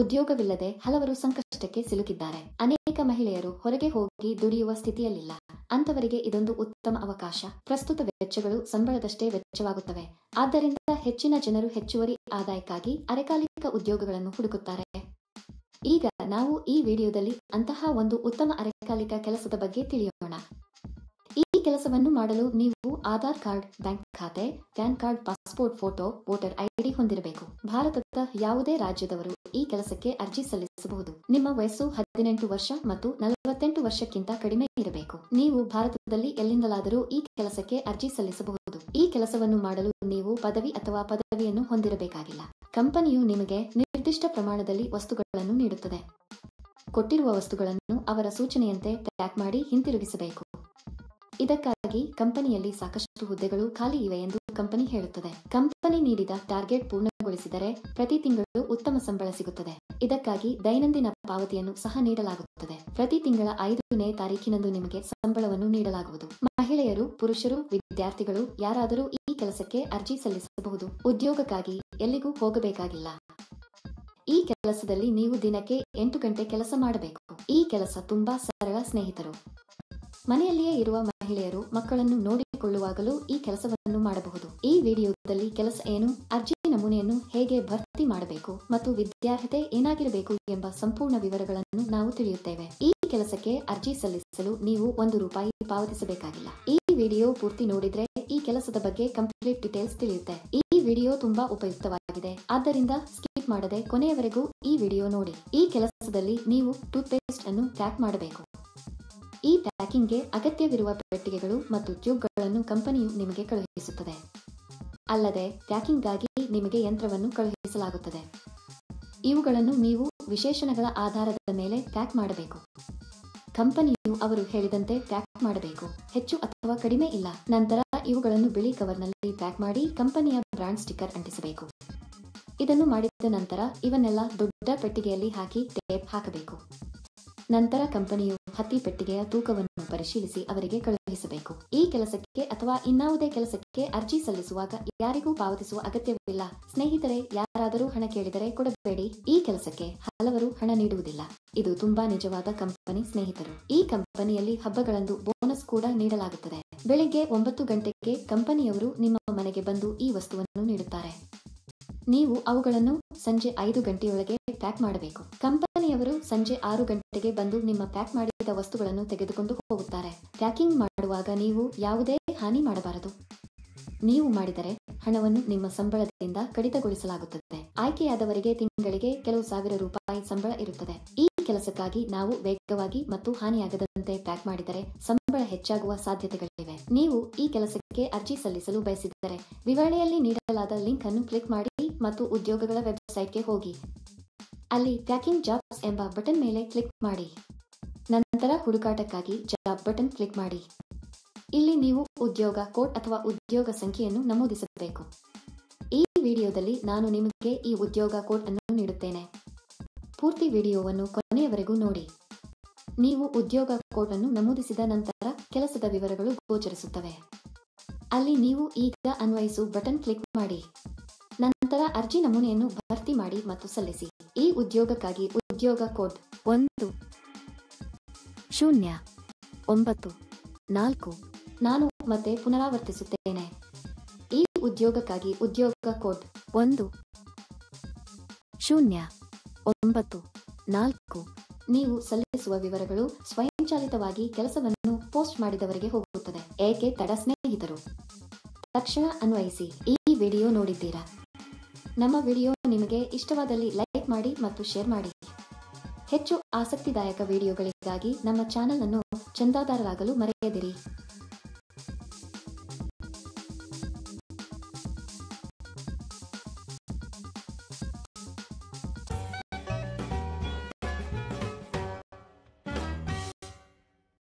ಉದ್ಯೋಗವಿಲ್ಲದೆ ಹಲವರು ಸಂಕಷ್ಟಕ್ಕೆ ಸಿಲುಕಿದ್ದಾರೆ. ಅನೇಕ ಮಹಿಳೆಯರು ಹೊರಗೆ ಹೋಗಿ ದುಡಿಯುವ ಸ್ಥಿತಿಯಲ್ಲಿಲ್ಲ. ಅಂತವರಿಗೆ ಇದೊಂದು ಉತ್ತಮ ಅವಕಾಶ. ಪ್ರಸ್ತುತ ವೆಚ್ಚಗಳು ಸಂಬಳದಷ್ಟೇ ವೆಚ್ಚವಾಗುತ್ತವೆ. ಆದ್ದರಿಂದ ಹೆಚ್ಚಿನ ಜನರು ಹೆಚ್ಚುವರಿ ಆದಾಯಕ್ಕಾಗಿ ಅರೆಕಾಲಿಕ ಉದ್ಯೋಗಗಳನ್ನು ಹುಡುಕುತ್ತಾರೆ. ಈಗ ನಾವು ಈ ವಿಡಿಯೋದಲ್ಲಿ ಅಂತಹ ಒಂದು ಉತ್ತಮ ಅರೆಕಾಲಿಕ ಕೆಲಸದ ಬಗ್ಗೆ ತಿಳಿಯೋಣ. ಈ ಕೆಲಸವನ್ನು ಮಾಡಲು ನೀವು ಆಧಾರ್ ಕಾರ್ಡ್, ಬ್ಯಾಂಕ್ ಖಾತೆ, PAN card, passport photo, voter ID ಹೊಂದಿರಬೇಕು. ಭಾರತದ ಯಾವುದೇ ರಾಜ್ಯದವರು ಈ ಕೆಲಸಕ್ಕೆ ಅರ್ಜಿ ಸಲ್ಲಿಸಬಹುದು. ನಿಮ್ಮ ವಯಸ್ಸು 18 ವರ್ಷ ಮತ್ತು 48 ವರ್ಷಕ್ಕಿಂತ ಕಡಿಮೆ ಇರಬೇಕು. ನೀವು ಭಾರತದಲ್ಲಿ ಎಲ್ಲಿಂದಲಾದರೂ ಈ ಕೆಲಸಕ್ಕೆ ಅರ್ಜಿ ಸಲ್ಲಿಸಬಹುದು. ಈ ಕೆಲಸವನ್ನು ಮಾಡಲು ನೀವು ಪದವಿ ಅಥವಾ ಪದವಿಯನ್ನು ಹೊಂದಿರಬೇಕಾಗಿಲ್ಲ. ಕಂಪನಿಯು ನಿಮಗೆ ನಿರ್ದಿಷ್ಟ ಪ್ರಮಾಣದಲ್ಲಿ ವಸ್ತುಗಳನ್ನು ನೀಡುತ್ತದೆ. ಕೊಟ್ಟಿರುವ ವಸ್ತುಗಳನ್ನು ಅವರ ಸೂಚನೆಯಂತೆ ಪ್ಯಾಕ್ ಮಾಡಿ ಹಿಂತಿರುಗಿಸಬೇಕು. ಇದಕ್ಕಾಗಿ ಕಂಪನಿಯಲ್ಲಿ ಸಾಕಷ್ಟು ಹುದ್ದೆಗಳು ಖಾಲಿ ಇವೆ ಎಂದು ಕಂಪನಿ ಹೇಳುತ್ತದೆ. ಕಂಪನಿ ನೀಡಿದ ಟಾರ್ಗೆಟ್ ಪೂರ್ಣಗೊಳಿಸಿದರೆ ಪ್ರತಿ ತಿಂಗಳು ಉತ್ತಮ ಸಂಬಳ ಸಿಗುತ್ತದೆ. ಇದಕ್ಕಾಗಿ ದೈನಂದಿನ ಪಾವತಿಯನ್ನು ಸಹ ನೀಡಲಾಗುತ್ತದೆ. ಪ್ರತಿ ತಿಂಗಳ 5ನೇ ತಾರೀಕಿನಂದು ನಿಮಗೆ ಸಂಬಳವನ್ನು ನೀಡಲಾಗುವುದು. ಮಹಿಳೆಯರು, ಪುರುಷರು, ವಿದ್ಯಾರ್ಥಿಗಳು ಯಾರಾದರೂ ಈ ಕೆಲಸಕ್ಕೆ ಅರ್ಜಿ ಸಲ್ಲಿಸಬಹುದು. ಉದ್ಯೋಗಕ್ಕಾಗಿ ಎಲ್ಲಿಗೂ ಹೋಗಬೇಕಾಗಿಲ್ಲ. ಈ ಕೆಲಸದಲ್ಲಿ ನೀವು ದಿನಕ್ಕೆ 8 ಗಂಟೆ ಕೆಲಸ ಮಾಡಬೇಕು. ಈ ಕೆಲಸ ತುಂಬಾ ಸರಳ. ಸ್ನೇಹಿತರು, ಮನೆಯಲ್ಲಿಯೇ ಇರುವ ಮಹಿಳೆಯರು ಮಕ್ಕಳನ್ನು ನೋಡಿಕೊಳ್ಳುವಾಗಲೂ ಈ ಕೆಲಸವನ್ನು ಮಾಡಬಹುದು. ಈ ವಿಡಿಯೋದಲ್ಲಿ ಕೆಲಸ ಏನು, ಅರ್ಜಿ ನಮೂನೆಯನ್ನು ಹೇಗೆ ಭರ್ತಿ ಮಾಡಬೇಕು ಮತ್ತು ವಿದ್ಯಾರ್ಹತೆ ಏನಾಗಿರಬೇಕು ಎಂಬ ಸಂಪೂರ್ಣ ವಿವರಗಳನ್ನು ನಾವು ತಿಳಿಯುತ್ತೇವೆ. ಈ ಕೆಲಸಕ್ಕೆ ಅರ್ಜಿ ಸಲ್ಲಿಸಲು ನೀವು ₹1 ಪಾವತಿಸಬೇಕಾಗಿಲ್ಲ. ಈ ವಿಡಿಯೋ ಪೂರ್ತಿ ನೋಡಿದ್ರೆ ಈ ಕೆಲಸದ ಬಗ್ಗೆ ಕಂಪ್ಲೀಟ್ ಡೀಟೇಲ್ಸ್ ತಿಳಿಯುತ್ತೆ. ಈ ವಿಡಿಯೋ ತುಂಬಾ ಉಪಯುಕ್ತವಾಗಿದೆ, ಆದ್ದರಿಂದ ಸ್ಕಿಪ್ ಮಾಡದೆ ಕೊನೆಯವರೆಗೂ ಈ ವಿಡಿಯೋ ನೋಡಿ. ಈ ಕೆಲಸದಲ್ಲಿ ನೀವು ಟೂತ್ ಪೇಸ್ಟ್ ಅನ್ನು ಪ್ಯಾಕ್ ಮಾಡಬೇಕು. ಈ ಪ್ಯಾಕಿಂಗ್ಗೆ ಅಗತ್ಯವಿರುವ ಪೆಟ್ಟಿಗೆಗಳು ಮತ್ತು ಟ್ಯೂಬ್ಗಳನ್ನು ಕಂಪನಿಯು ನಿಮಗೆ ಕಳುಹಿಸುತ್ತದೆ. ಅಲ್ಲದೆ ಪ್ಯಾಕಿಂಗ್ಗಾಗಿ ನಿಮಗೆ ಯಂತ್ರವನ್ನು ಕಳುಹಿಸಲಾಗುತ್ತದೆ. ಇವುಗಳನ್ನು ನೀವು ವಿಶೇಷಣಗಳ ಆಧಾರದ ಮೇಲೆ ಪ್ಯಾಕ್ ಮಾಡಬೇಕು. ಕಂಪನಿಯು ಅವರು ಹೇಳಿದಂತೆ ಪ್ಯಾಕ್ ಮಾಡಬೇಕು, ಹೆಚ್ಚು ಅಥವಾ ಕಡಿಮೆ ಇಲ್ಲ. ನಂತರ ಇವುಗಳನ್ನು ಬಿಳಿ ಕವರ್ನಲ್ಲಿ ಪ್ಯಾಕ್ ಮಾಡಿ ಕಂಪನಿಯ ಬ್ರಾಂಡ್ ಸ್ಟಿಕ್ಕರ್ ಅಂಟಿಸಬೇಕು. ಇದನ್ನು ಮಾಡಿದ ನಂತರ ಇವನ್ನೆಲ್ಲ ದೊಡ್ಡ ಪೆಟ್ಟಿಗೆಯಲ್ಲಿ ಹಾಕಿ ಟೇಪ್ ಹಾಕಬೇಕು. ನಂತರ ಕಂಪನಿಯು 10 ಪೆಟ್ಟಿಗೆಯ ತೂಕವನ್ನು ಪರಿಶೀಲಿಸಿ ಅವರಿಗೆ ಕಳುಹಿಸಬೇಕು. ಈ ಕೆಲಸಕ್ಕೆ ಅಥವಾ ಇನ್ನಾವುದೇ ಕೆಲಸಕ್ಕೆ ಅರ್ಜಿ ಸಲ್ಲಿಸುವಾಗ ಯಾರಿಗೂ ಪಾವತಿಸುವ ಅಗತ್ಯವಿಲ್ಲ. ಸ್ನೇಹಿತರೆ, ಯಾರಾದರೂ ಹಣ ಕೇಳಿದರೆ ಕೊಡಬೇಡಿ. ಈ ಕೆಲಸಕ್ಕೆ ಹಲವರು ಹಣ ನೀಡುವುದಿಲ್ಲ. ಇದು ತುಂಬಾ ನಿಜವಾದ ಕಂಪನಿ. ಸ್ನೇಹಿತರು, ಈ ಕಂಪನಿಯಲ್ಲಿ ಹಬ್ಬಗಳಂದು ಬೋನಸ್ ಕೂಡ ನೀಡಲಾಗುತ್ತದೆ. ಬೆಳಿಗ್ಗೆ 9 ಗಂಟೆಗೆ ಕಂಪನಿಯವರು ನಿಮ್ಮ ಮನೆಗೆ ಬಂದು ಈ ವಸ್ತುವನ್ನು ನೀಡುತ್ತಾರೆ. ನೀವು ಅವುಗಳನ್ನು ಸಂಜೆ 5 ಗಂಟೆಯೊಳಗೆ ಪ್ಯಾಕ್ ಮಾಡಬೇಕು. ಕಂಪನಿಯವರು ಸಂಜೆ 6 ಗಂಟೆಗೆ ಬಂದು ನಿಮ್ಮ ಪ್ಯಾಕ್ ಮಾಡಿದ ವಸ್ತುಗಳನ್ನು ತೆಗೆದುಕೊಂಡು ಹೋಗುತ್ತಾರೆ. ಪ್ಯಾಕಿಂಗ್ ಮಾಡುವಾಗ ನೀವು ಯಾವುದೇ ಹಾನಿ ಮಾಡಬಾರದು. ನೀವು ಮಾಡಿದರೆ ಹಣವನ್ನು ನಿಮ್ಮ ಸಂಬಳದಿಂದ ಕಡಿತಗೊಳಿಸಲಾಗುತ್ತದೆ. ಆಯ್ಕೆಯಾದವರಿಗೆ ತಿಂಗಳಿಗೆ ಕೆಲವು ₹1,000 ಸಂಬಳ ಇರುತ್ತದೆ. ಈ ಕೆಲಸಕ್ಕಾಗಿ ನಾವು ವೇಗವಾಗಿ ಮತ್ತು ಹಾನಿಯಾಗದಂತೆ ಪ್ಯಾಕ್ ಮಾಡಿದರೆ ಸಂಬಳ ಹೆಚ್ಚಾಗುವ ಸಾಧ್ಯತೆಗಳಿವೆ. ನೀವು ಈ ಕೆಲಸಕ್ಕೆ ಅರ್ಜಿ ಸಲ್ಲಿಸಲು ಬಯಸಿದರೆ ವಿವರಣೆಯಲ್ಲಿ ನೀಡಲಾದ ಲಿಂಕ್ ಅನ್ನು ಕ್ಲಿಕ್ ಮಾಡಿ ಮತ್ತು ಉದ್ಯೋಗಗಳ ವೆಬ್ಸೈಟ್ಗೆ ಹೋಗಿ. ಅಲ್ಲಿ ಪ್ಯಾಕಿಂಗ್ ಜಾಬ್ಸ್ ಎಂಬ ಬಟನ್ ಮೇಲೆ ಕ್ಲಿಕ್ ಮಾಡಿ. ನಂತರ ಹುಡುಕಾಟಕ್ಕಾಗಿ ಜಾಬ್ ಬಟನ್ ಕ್ಲಿಕ್ ಮಾಡಿ. ಇಲ್ಲಿ ನೀವು ಉದ್ಯೋಗ ಕೋಡ್ ಅಥವಾ ಉದ್ಯೋಗ ಸಂಖ್ಯೆಯನ್ನು ನಮೂದಿಸಬೇಕು. ಈ ವಿಡಿಯೋದಲ್ಲಿ ನಾನು ನಿಮಗೆ ಈ ಉದ್ಯೋಗ ಕೋಡ್ ಅನ್ನು ನೀಡುತ್ತೇನೆ. ಪೂರ್ತಿ ವಿಡಿಯೋವನ್ನು ಕೊನೆಯವರೆಗೂ ನೋಡಿ. ನೀವು ಉದ್ಯೋಗ ಕೋಡ್ ಅನ್ನು ನಮೂದಿಸಿದ ನಂತರ ಕೆಲಸದ ವಿವರಗಳು ಗೋಚರಿಸುತ್ತವೆ. ಅಲ್ಲಿ ನೀವು ಈಗ ಅನ್ವಯಿಸು ಬಟನ್ ಕ್ಲಿಕ್ ಮಾಡಿ. ನಂತರ ಅರ್ಜಿ ನಮೂನೆಯನ್ನು ಭರ್ತಿ ಮಾಡಿ ಮತ್ತು ಸಲ್ಲಿಸಿ. ಈ ಉದ್ಯೋಗಕ್ಕಾಗಿ ಉದ್ಯೋಗ ಕೋಡ್ 10 09 4. ನಾನು ಮತ್ತೆ ಪುನರಾವರ್ತಿಸುತ್ತೇನೆ. ಈ ಉದ್ಯೋಗಕ್ಕಾಗಿ ಉದ್ಯೋಗ ಕೋಡ್ 10 09 4. ನೀವು ಸಲ್ಲಿಸುವ ವಿವರಗಳು ಸ್ವಯಂಚಾಲಿತವಾಗಿ ಕೆಲಸವನ್ನು ಪೋಸ್ಟ್ ಮಾಡಿದವರಿಗೆ ಹೋಗುತ್ತದೆ. ಏಕೆ ತಡ? ಸ್ನೇಹಿತರು, ತಕ್ಷಣ ಅನ್ವಯಿಸಿ. ಈ ವಿಡಿಯೋ ನೋಡಿದ್ದೀರಾ? ನಮ್ಮ ವಿಡಿಯೋ ನಿಮಗೆ ಇಷ್ಟವಾದಲ್ಲಿ ಲೈಕ್ ಮಾಡಿ ಮತ್ತು ಶೇರ್ ಮಾಡಿ. ಹೆಚ್ಚು ಆಸಕ್ತಿದಾಯಕ ವಿಡಿಯೋಗಳಿಗಾಗಿ ನಮ್ಮ ಚಾನಲ್ ಅನ್ನು ಚಂದಾದಾರರಾಗಲು ಮರೆಯದಿರಿ.